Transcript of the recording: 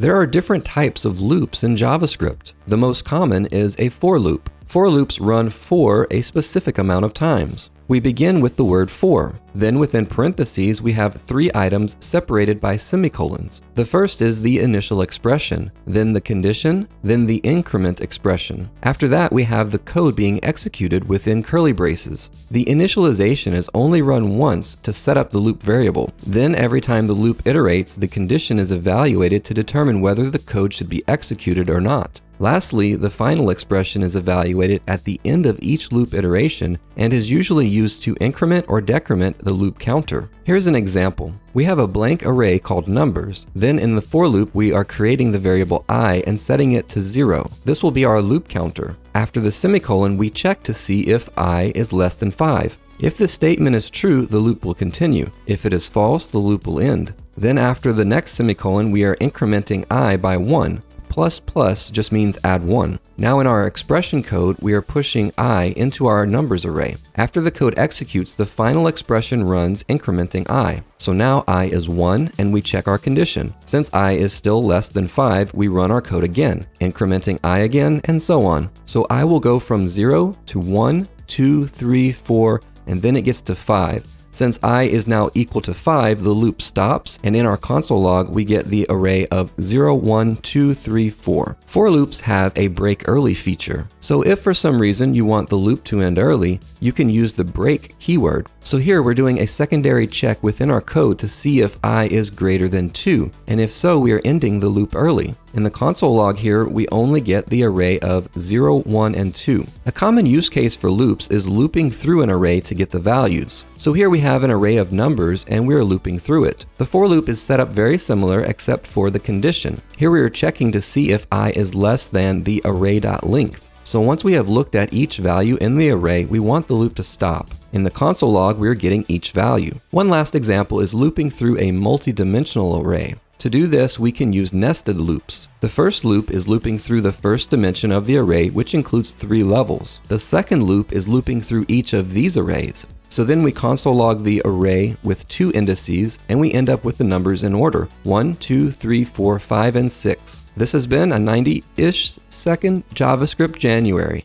There are different types of loops in JavaScript. The most common is a for loop. For loops run for a specific amount of times. We begin with the word for. Then within parentheses, we have three items separated by semicolons. The first is the initial expression, then the condition, then the increment expression. After that, we have the code being executed within curly braces. The initialization is only run once to set up the loop variable. Then every time the loop iterates, the condition is evaluated to determine whether the code should be executed or not. Lastly, the final expression is evaluated at the end of each loop iteration and is usually used to increment or decrement the loop counter. Here's an example. We have a blank array called numbers. Then in the for loop, we are creating the variable I and setting it to 0. This will be our loop counter. After the semicolon, we check to see if I is less than 5. If this statement is true, the loop will continue. If it is false, the loop will end. Then after the next semicolon, we are incrementing I by 1. Plus plus just means add 1. Now in our expression code, we are pushing I into our numbers array. After the code executes, the final expression runs incrementing I. So now I is 1 and we check our condition. Since I is still less than 5, we run our code again, incrementing I again and so on. So I will go from 0 to 1, 2, 3, 4, and then it gets to 5. Since I is now equal to 5, the loop stops, and in our console log, we get the array of 0, 1, 2, 3, 4. For loops have a break early feature. So if for some reason you want the loop to end early, you can use the break keyword. So here we're doing a secondary check within our code to see if I is greater than 2, and if so, we are ending the loop early. In the console log here, we only get the array of 0, 1, and 2. A common use case for loops is looping through an array to get the values. So here we have an array of numbers and we are looping through it. The for loop is set up very similar except for the condition. Here we are checking to see if I is less than the array.length. So once we have looked at each value in the array, we want the loop to stop. In the console log, we are getting each value. One last example is looping through a multi-dimensional array. To do this, we can use nested loops. The first loop is looping through the first dimension of the array, which includes 3 levels. The second loop is looping through each of these arrays. So then we console log the array with 2 indices, and we end up with the numbers in order, 1, 2, 3, 4, 5, and 6. This has been a 90-ish second JavaScript January.